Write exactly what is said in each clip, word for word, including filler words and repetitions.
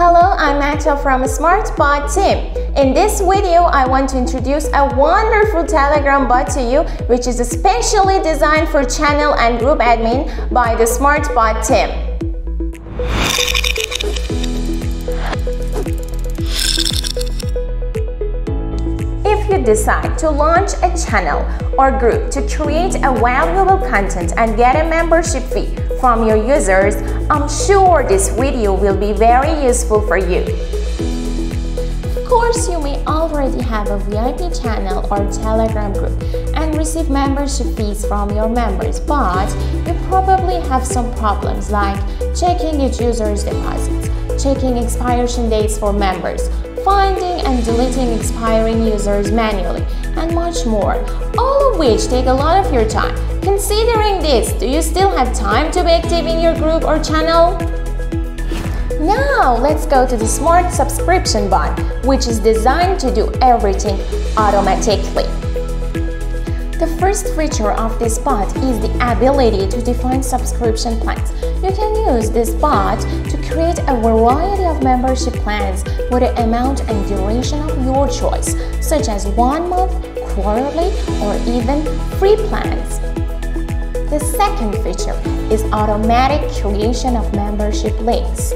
Hello, I'm Akhil from SmartBot team. In this video, I want to introduce a wonderful Telegram bot to you, which is especially designed for channel and group admin by the SmartBot team. If you decide to launch a channel or group to create a valuable content and get a membership fee from your users, I'm sure this video will be very useful for you. Of course, you may already have a V I P channel or Telegram group and receive membership fees from your members, but you probably have some problems like checking each user's deposits, checking expiration dates for members, finding and deleting expiring users manually, and much more, all of which take a lot of your time. Considering this, do you still have time to be active in your group or channel? Now let's go to the Smart Subscription Bot, which is designed to do everything automatically. The first feature of this bot is the ability to define subscription plans. You can use this bot to create a variety of membership plans with the amount and duration of your choice, such as one month, quarterly, or even free plans. The second feature is automatic creation of membership links.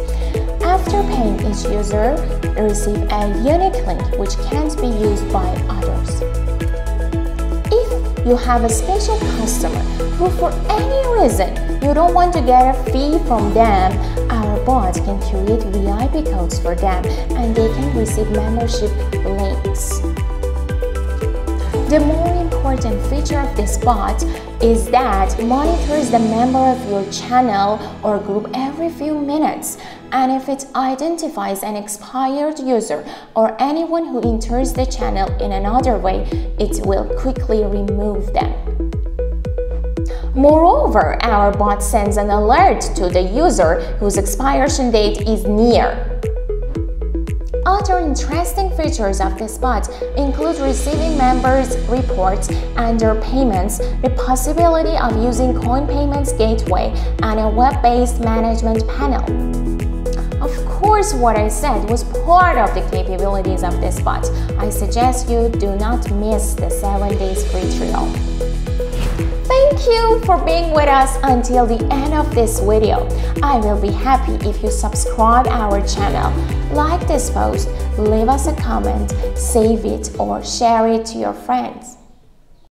After paying each user, you receive a unique link which can't be used by others. If you have a special customer who for any reason you don't want to get a fee from them, our bot can create V I P codes for them and they can receive membership links. The more important feature of this bot is that it monitors the member of your channel or group every few minutes, and if it identifies an expired user or anyone who enters the channel in another way, it will quickly remove them. Moreover, our bot sends an alert to the user whose expiration date is near. Other interesting features of this bot include receiving members' reports and their payments, the possibility of using CoinPayments gateway, and a web-based management panel. Of course, what I said was part of the capabilities of this bot. I suggest you do not miss the seven days free trial. Thank you for being with us until the end of this video. I will be happy if you subscribe our channel, like this post, leave us a comment, save it or share it to your friends.